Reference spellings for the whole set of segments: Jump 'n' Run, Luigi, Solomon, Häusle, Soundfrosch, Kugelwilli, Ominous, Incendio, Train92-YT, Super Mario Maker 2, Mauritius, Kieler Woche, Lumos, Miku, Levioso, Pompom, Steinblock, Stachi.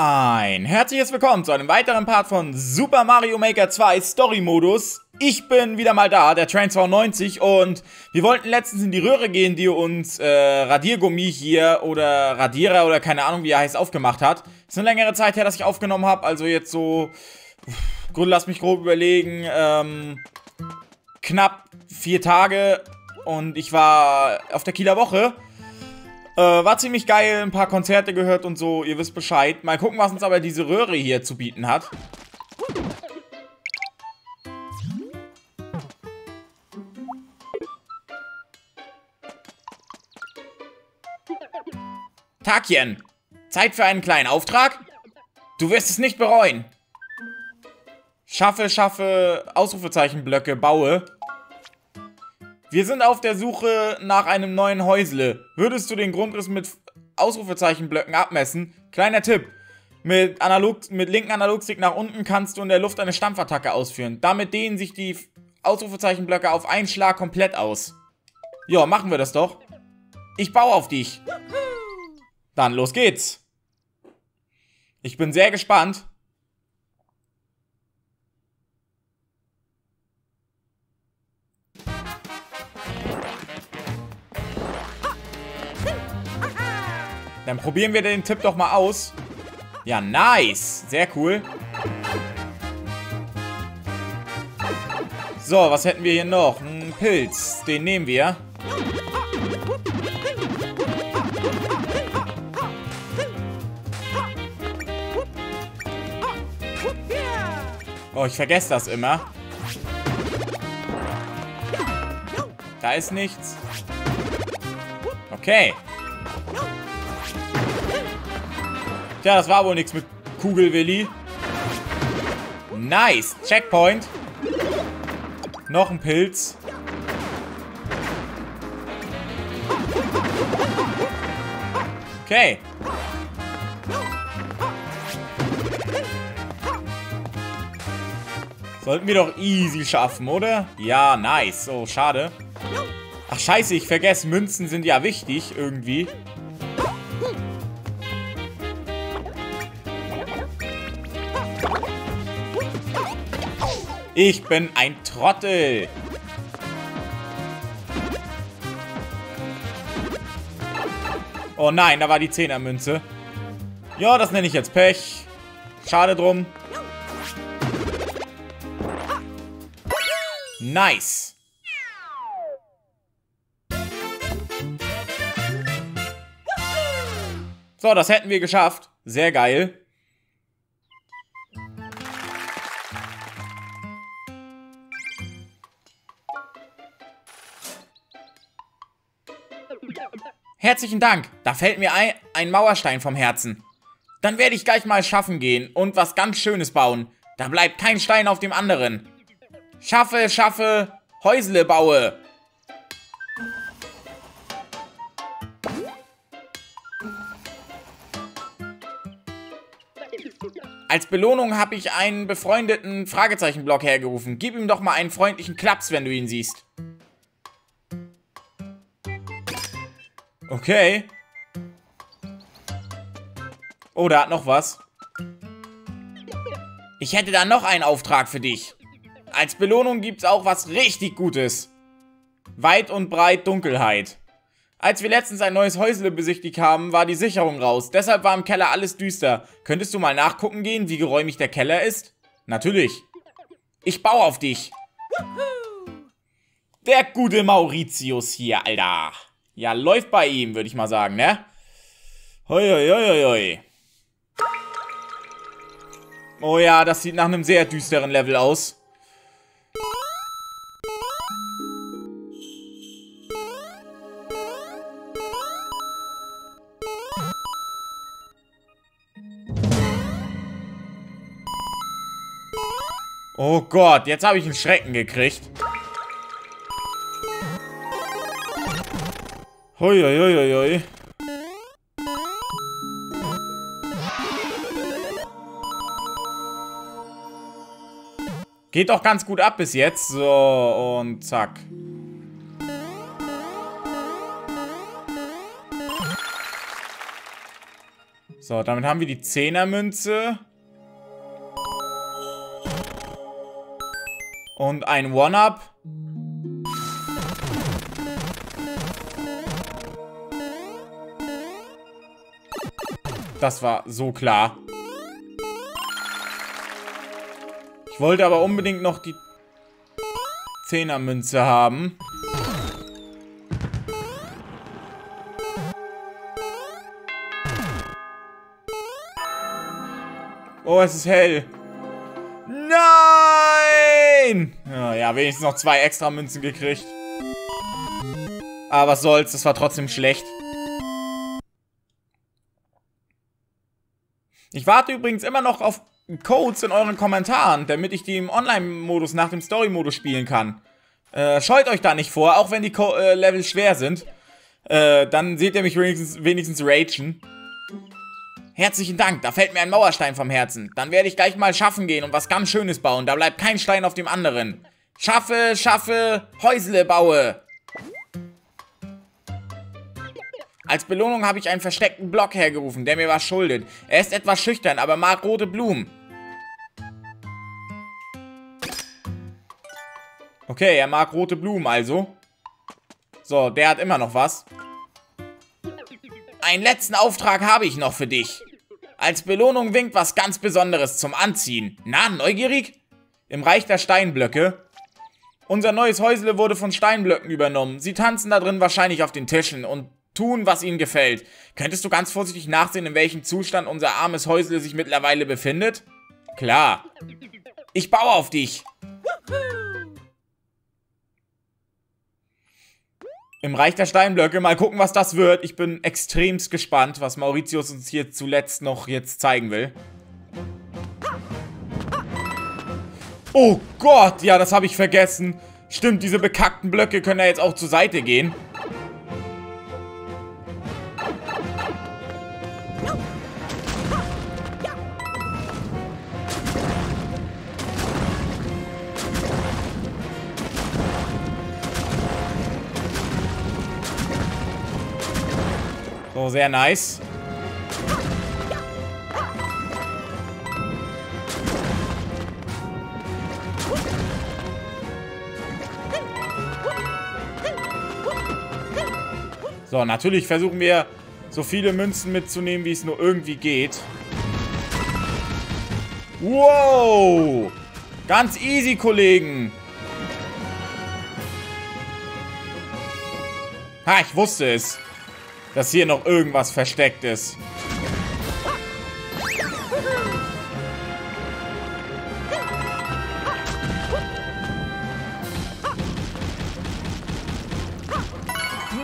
Ein herzliches Willkommen zu einem weiteren Part von Super Mario Maker 2 Story Modus. Ich bin wieder mal da, der Train92, und wir wollten letztens in die Röhre gehen, die uns Radiergummi hier oder Radierer oder keine Ahnung wie er heißt aufgemacht hat. Ist eine längere Zeit her, dass ich aufgenommen habe, also jetzt so, gut, lass mich grob überlegen, knapp 4 Tage, und ich war auf der Kieler Woche. War ziemlich geil, ein paar Konzerte gehört und so, ihr wisst Bescheid. Mal gucken, was uns aber diese Röhre hier zu bieten hat. Takien, Zeit für einen kleinen Auftrag? Du wirst es nicht bereuen. Schaffe, Ausrufezeichenblöcke, baue. Wir sind auf der Suche nach einem neuen Häusle. Würdest du den Grundriss mit Ausrufezeichenblöcken abmessen? Kleiner Tipp. Mit linken Analogstick nach unten kannst du in der Luft eine Stampfattacke ausführen. Damit dehnen sich die Ausrufezeichenblöcke auf einen Schlag komplett aus. Ja, machen wir das doch. Ich baue auf dich. Dann los geht's. Ich bin sehr gespannt. Dann probieren wir den Tipp doch mal aus. Ja, nice. Sehr cool. So, was hätten wir hier noch? Ein Pilz. Den nehmen wir. Oh, ich vergesse das immer. Da ist nichts. Okay. Tja, das war wohl nichts mit Kugelwilli. Nice. Checkpoint. Noch ein Pilz. Okay. Sollten wir doch easy schaffen, oder? Ja, nice. Oh, schade. Ach, scheiße, ich vergesse, Münzen sind ja wichtig irgendwie. Ich bin ein Trottel. Oh nein, da war die 10er-Münze. Ja, das nenne ich jetzt Pech. Schade drum. Nice. So, das hätten wir geschafft. Sehr geil. Herzlichen Dank, da fällt mir ein Mauerstein vom Herzen. Dann werde ich gleich mal schaffen gehen und was ganz Schönes bauen. Da bleibt kein Stein auf dem anderen. Schaffe, Häusle baue. Als Belohnung habe ich einen befreundeten Fragezeichenblock hergerufen. Gib ihm doch mal einen freundlichen Klaps, wenn du ihn siehst. Okay. Oh, da hat noch was. Ich hätte da noch einen Auftrag für dich. Als Belohnung gibt's auch was richtig Gutes. Weit und breit Dunkelheit. Als wir letztens ein neues Häusle besichtigt haben, war die Sicherung raus. Deshalb war im Keller alles düster. Könntest du mal nachgucken gehen, wie geräumig der Keller ist? Natürlich. Ich baue auf dich. Der gute Mauritius hier, Alter. Ja, läuft bei ihm, würde ich mal sagen, ne? Hoi, hoi, hoi, hoi. Oh ja, das sieht nach einem sehr düsteren Level aus. Oh Gott, jetzt habe ich einen Schrecken gekriegt. Hoi, hoi, hoi, hoi. Geht doch ganz gut ab bis jetzt. So, und zack. So, damit haben wir die 10er-Münze. Und ein One-Up. Das war so klar. Ich wollte aber unbedingt noch die 10er-Münze haben. Oh, es ist hell. Nein! Ja, wenigstens noch 2 extra Münzen gekriegt. Aber was soll's, das war trotzdem schlecht. Ich warte übrigens immer noch auf Codes in euren Kommentaren, damit ich die im Online-Modus nach dem Story-Modus spielen kann. Scheut euch da nicht vor, auch wenn die Level schwer sind. Dann seht ihr mich wenigstens ragen. Herzlichen Dank, da fällt mir ein Mauerstein vom Herzen. Dann werde ich gleich mal schaffen gehen und was ganz Schönes bauen. Da bleibt kein Stein auf dem anderen. Schaffe, Häusle baue. Als Belohnung habe ich einen versteckten Block hergerufen, der mir was schuldet. Er ist etwas schüchtern, aber mag rote Blumen. Okay, er mag rote Blumen also. So, der hat immer noch was. Einen letzten Auftrag habe ich noch für dich. Als Belohnung winkt was ganz Besonderes zum Anziehen. Na, neugierig? Im Reich der Steinblöcke. Unser neues Häusle wurde von Steinblöcken übernommen. Sie tanzen da drin wahrscheinlich auf den Tischen und tun, was ihnen gefällt. Könntest du ganz vorsichtig nachsehen, in welchem Zustand unser armes Häusle sich mittlerweile befindet? Klar. Ich baue auf dich. Im Reich der Steinblöcke. Mal gucken, was das wird. Ich bin extremst gespannt, was Mauritius uns hier zuletzt noch jetzt zeigen will. Oh Gott, ja, das habe ich vergessen. Stimmt, diese bekackten Blöcke können ja jetzt auch zur Seite gehen. So, sehr nice. So, natürlich versuchen wir, so viele Münzen mitzunehmen, wie es nur irgendwie geht. Wow! Ganz easy, Kollegen. Ha, ich wusste es. Dass hier noch irgendwas versteckt ist.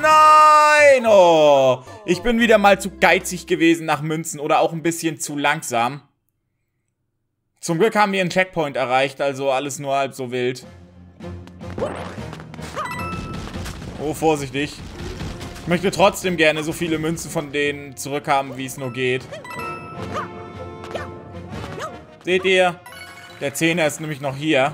Nein! Oh, ich bin wieder mal zu geizig gewesen nach Münzen oder auch ein bisschen zu langsam. Zum Glück haben wir einen Checkpoint erreicht, also alles nur halb so wild. Oh, vorsichtig. Ich möchte trotzdem gerne so viele Münzen von denen zurückhaben, wie es nur geht. Seht ihr? Der Zehner ist nämlich noch hier.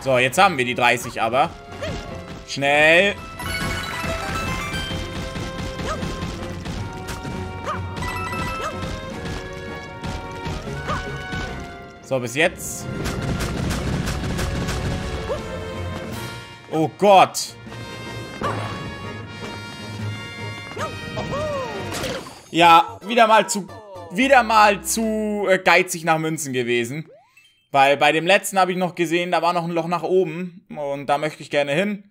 So, jetzt haben wir die 30 aber. Schnell. So, bis jetzt. Oh Gott. Ja, wieder mal zu geizig nach Münzen gewesen. Weil bei dem letzten habe ich noch gesehen, da war noch ein Loch nach oben. Und da möchte ich gerne hin.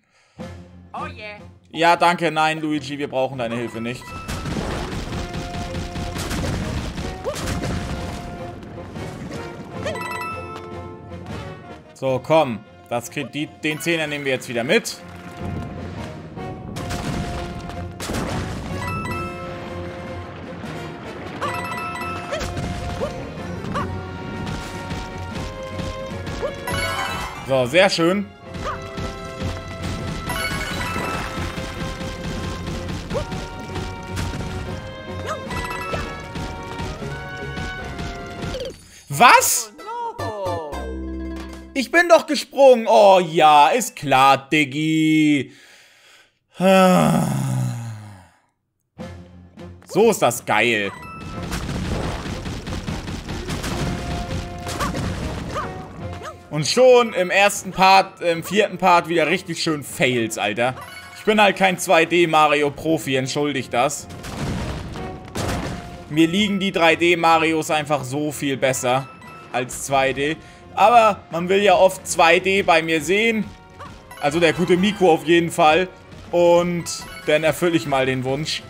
Oh yeah. Ja, danke. Nein, Luigi, wir brauchen deine Hilfe nicht. So, komm. Das Kredit, den Zehner nehmen wir jetzt wieder mit. So, sehr schön. Was? Ich bin doch gesprungen. Oh ja, ist klar, Diggi. So ist das geil. Und schon im ersten Part, im vierten Part wieder richtig schön Fails, Alter. Ich bin halt kein 2D-Mario-Profi, entschuldigt das. Mir liegen die 3D-Marios einfach so viel besser als 2D. Aber man will ja oft 2D bei mir sehen. Also der gute Miku auf jeden Fall. Und dann erfülle ich mal den Wunsch.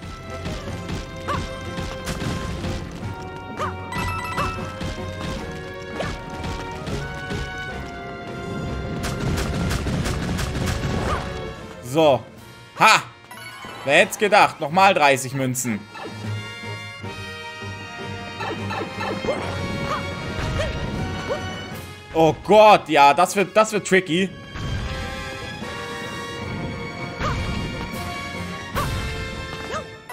So. Ha! Wer hätte es gedacht? Nochmal 30 Münzen. Oh Gott, ja, das wird tricky.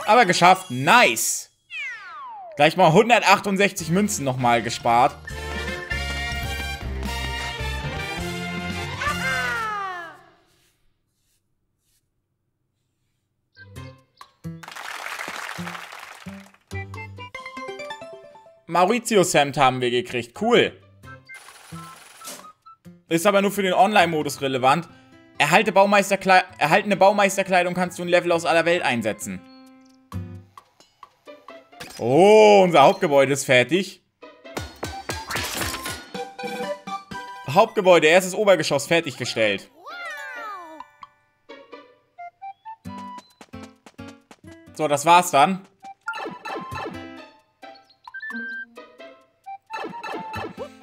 Aber geschafft. Nice. Gleich mal 168 Münzen nochmal gespart. Mauritius-Hemd haben wir gekriegt. Cool. Ist aber nur für den Online-Modus relevant. Erhaltene Baumeisterkleidung kannst du in Level aus aller Welt einsetzen. Oh, unser Hauptgebäude ist fertig. Hauptgebäude, erstes Obergeschoss fertiggestellt. So, das war's dann.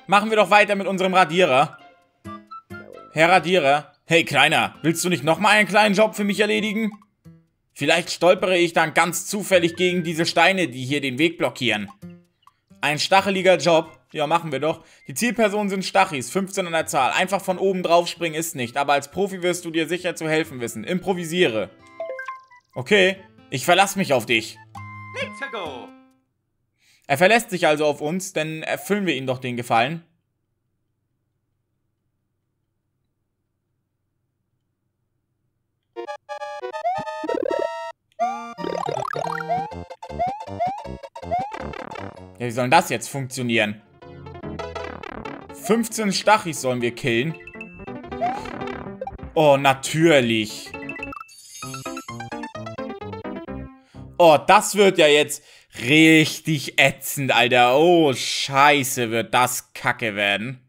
Machen wir doch weiter mit unserem Radierer. Herr Radierer. Hey, Kleiner, willst du nicht nochmal einen kleinen Job für mich erledigen? Vielleicht stolpere ich dann ganz zufällig gegen diese Steine, die hier den Weg blockieren. Ein stacheliger Job. Ja, machen wir doch. Die Zielpersonen sind Stachis, 15 an der Zahl. Einfach von oben drauf springen ist nicht. Aber als Profi wirst du dir sicher zu helfen wissen. Improvisiere. Okay, ich verlasse mich auf dich. Let's go. Er verlässt sich also auf uns, denn erfüllen wir ihm doch den Gefallen. Ja, wie soll denn das jetzt funktionieren? 15 Stachis sollen wir killen. Oh, natürlich. Oh, das wird ja jetzt richtig ätzend, Alter. Oh, scheiße, wird das kacke werden.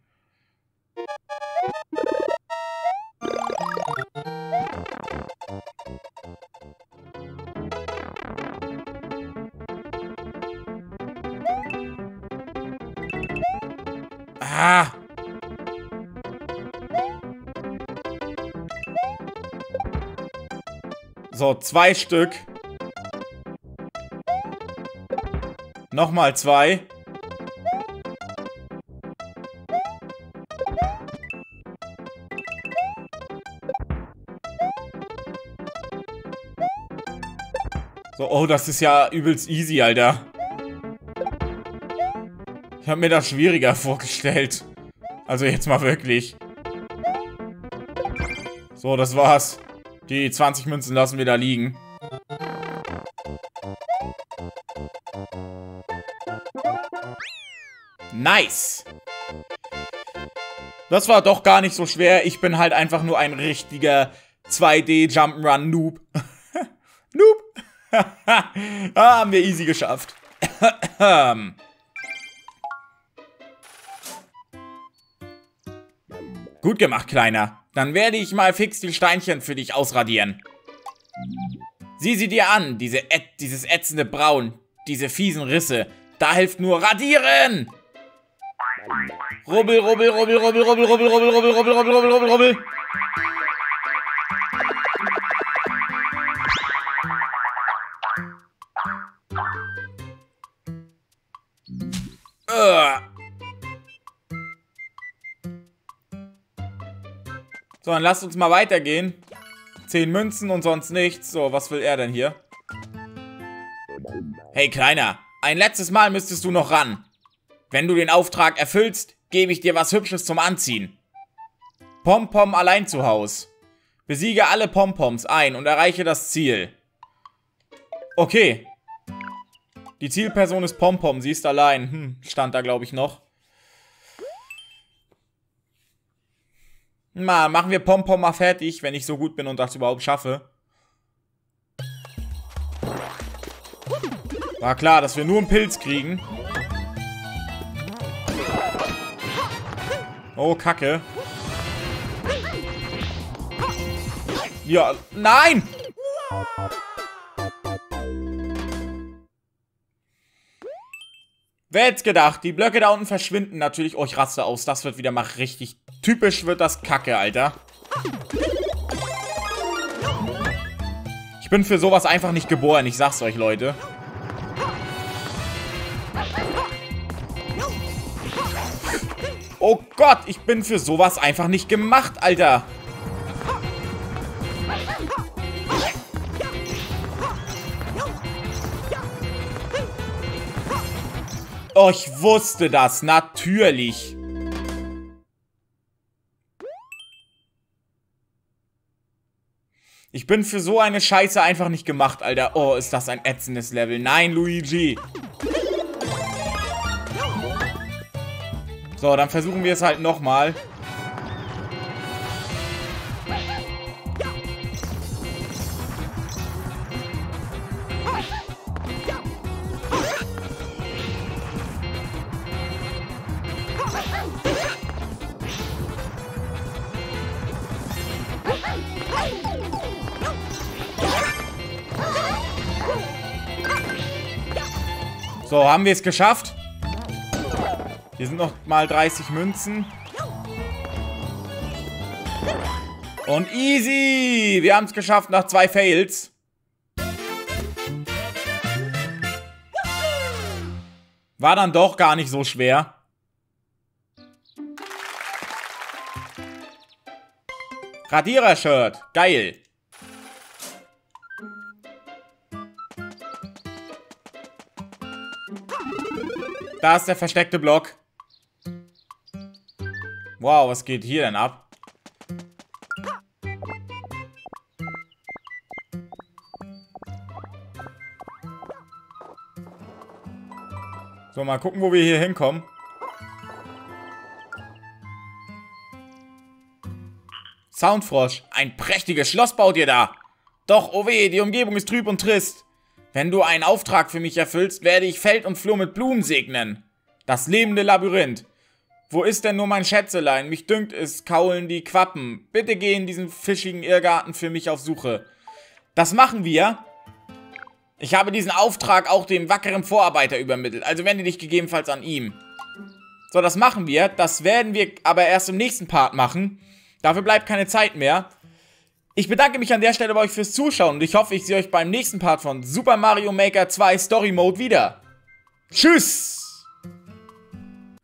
Ah. So, 2 Stück. Nochmal 2. So, oh, das ist ja übelst easy, Alter. Ich habe mir das schwieriger vorgestellt. Also jetzt mal wirklich. So, das war's. Die 20 Münzen lassen wir da liegen. Nice. Das war doch gar nicht so schwer. Ich bin halt einfach nur ein richtiger 2D Jump'n'Run Noob. Noob. Ah, haben wir easy geschafft. Gut gemacht, Kleiner. Dann werde ich mal fix die Steinchen für dich ausradieren. Sieh sie dir an, dieses ätzende Braun, diese fiesen Risse. Da hilft nur Radieren! Rubbel, rubbel, rubbel, rubbel, rubbel, rubbel, rubbel, rubbel, rubbel, rubbel, rubbel, rubbel, rubbel. So, dann lasst uns mal weitergehen. 10 Münzen und sonst nichts. So, was will er denn hier? Hey, Kleiner. Ein letztes Mal müsstest du noch ran. Wenn du den Auftrag erfüllst, gebe ich dir was Hübsches zum Anziehen. Pompom allein zu Haus. Besiege alle Pompoms ein und erreiche das Ziel. Okay. Die Zielperson ist Pompom, sie ist allein. Stand da, glaube ich, noch. Na, machen wir Pompom mal fertig, wenn ich so gut bin und das überhaupt schaffe. War klar, dass wir nur einen Pilz kriegen. Oh, Kacke. Ja, nein! Wer hätte gedacht, die Blöcke da unten verschwinden natürlich. Oh, ich raste aus. Das wird wieder mal richtig typisch, wird das Kacke, Alter. Ich bin für sowas einfach nicht geboren, ich sag's euch, Leute. Oh Gott, ich bin für sowas einfach nicht gemacht, Alter. Oh, ich wusste das, natürlich. Ich bin für so eine Scheiße einfach nicht gemacht, Alter. Oh, ist das ein ätzendes Level. Nein, Luigi. So, dann versuchen wir es halt nochmal. So, haben wir es geschafft? Hier sind noch mal 30 Münzen. Und easy! Wir haben es geschafft nach 2 Fails. War dann doch gar nicht so schwer. Radierer-Shirt. Geil. Da ist der versteckte Block. Wow, was geht hier denn ab? So, mal gucken, wo wir hier hinkommen. Soundfrosch, ein prächtiges Schloss baut ihr da. Doch, oh weh, die Umgebung ist trüb und trist. Wenn du einen Auftrag für mich erfüllst, werde ich Feld und Flur mit Blumen segnen. Das lebende Labyrinth. Wo ist denn nur mein Schätzelein? Mich dünkt, es kaulen die Quappen. Bitte geh in diesen fischigen Irrgarten für mich auf Suche. Das machen wir. Ich habe diesen Auftrag auch dem wackeren Vorarbeiter übermittelt. Also wende dich gegebenenfalls an ihm. So, das machen wir. Das werden wir aber erst im nächsten Part machen. Dafür bleibt keine Zeit mehr. Ich bedanke mich an der Stelle bei euch fürs Zuschauen und ich hoffe, ich sehe euch beim nächsten Part von Super Mario Maker 2 Story Mode wieder. Tschüss!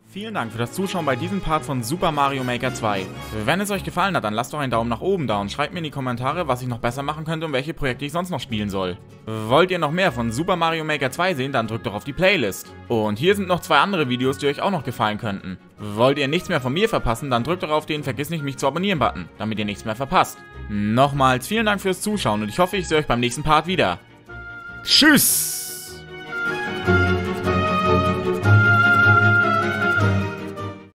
Vielen Dank für das Zuschauen bei diesem Part von Super Mario Maker 2. Wenn es euch gefallen hat, dann lasst doch einen Daumen nach oben da und schreibt mir in die Kommentare, was ich noch besser machen könnte und welche Projekte ich sonst noch spielen soll. Wollt ihr noch mehr von Super Mario Maker 2 sehen, dann drückt doch auf die Playlist. Und hier sind noch 2 andere Videos, die euch auch noch gefallen könnten. Wollt ihr nichts mehr von mir verpassen, dann drückt doch auf den Vergiss nicht mich zu abonnieren Button, damit ihr nichts mehr verpasst. Nochmals vielen Dank fürs Zuschauen und ich hoffe, ich sehe euch beim nächsten Part wieder. Tschüss!